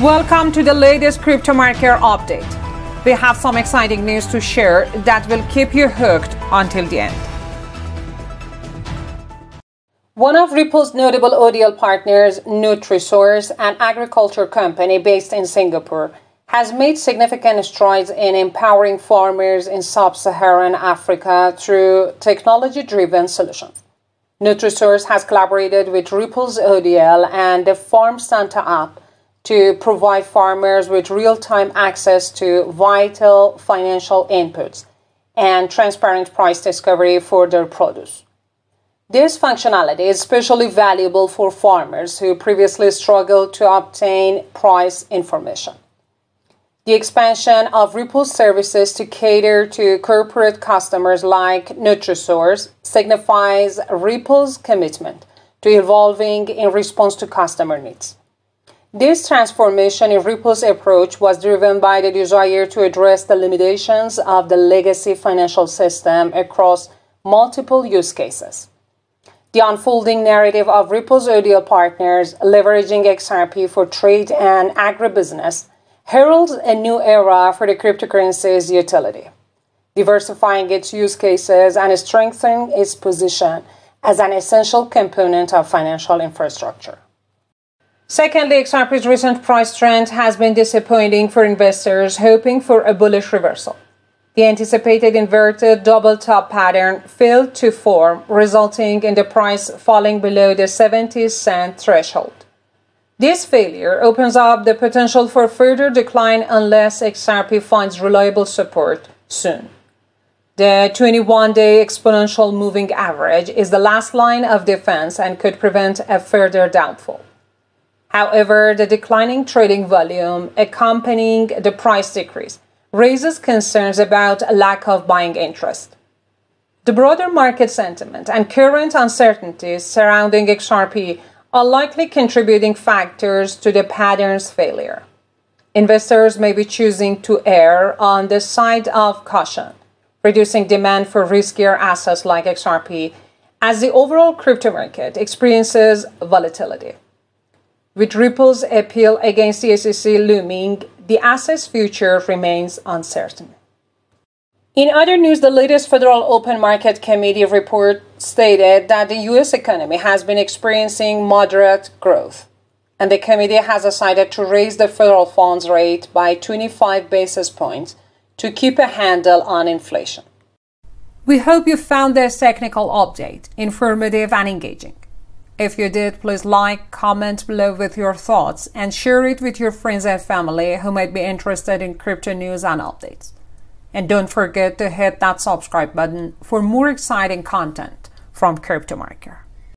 Welcome to the latest Crypto Marker update. We have some exciting news to share that will keep you hooked until the end. One of Ripple's notable ODL partners, Nutrisource, an agriculture company based in Singapore, has made significant strides in empowering farmers in sub-Saharan Africa through technology-driven solutions. Nutrisource has collaborated with Ripple's ODL and the FarmSanta app to provide farmers with real-time access to vital financial inputs and transparent price discovery for their produce. This functionality is especially valuable for farmers who previously struggled to obtain price information. The expansion of Ripple's services to cater to corporate customers like Nutrisource signifies Ripple's commitment to evolving in response to customer needs. This transformation in Ripple's approach was driven by the desire to address the limitations of the legacy financial system across multiple use cases. The unfolding narrative of Ripple's ODL partners leveraging XRP for trade and agribusiness heralds a new era for the cryptocurrency's utility, diversifying its use cases and strengthening its position as an essential component of financial infrastructure. Secondly, XRP's recent price trend has been disappointing for investors hoping for a bullish reversal. The anticipated inverted double top pattern failed to form, resulting in the price falling below the 70-cent threshold. This failure opens up the potential for further decline unless XRP finds reliable support soon. The 21-day exponential moving average is the last line of defense and could prevent a further downfall. However, the declining trading volume accompanying the price decrease raises concerns about a lack of buying interest. The broader market sentiment and current uncertainties surrounding XRP are likely contributing factors to the pattern's failure. Investors may be choosing to err on the side of caution, reducing demand for riskier assets like XRP as the overall crypto market experiences volatility. With Ripple's appeal against the SEC looming, the asset's future remains uncertain. In other news, the latest Federal Open Market Committee report stated that the U.S. economy has been experiencing moderate growth, and the committee has decided to raise the federal funds rate by 25 basis points to keep a handle on inflation. We hope you found this technical update informative and engaging. If you did, please like, comment below with your thoughts, and share it with your friends and family who might be interested in crypto news and updates. And don't forget to hit that subscribe button for more exciting content from Crypto Marker.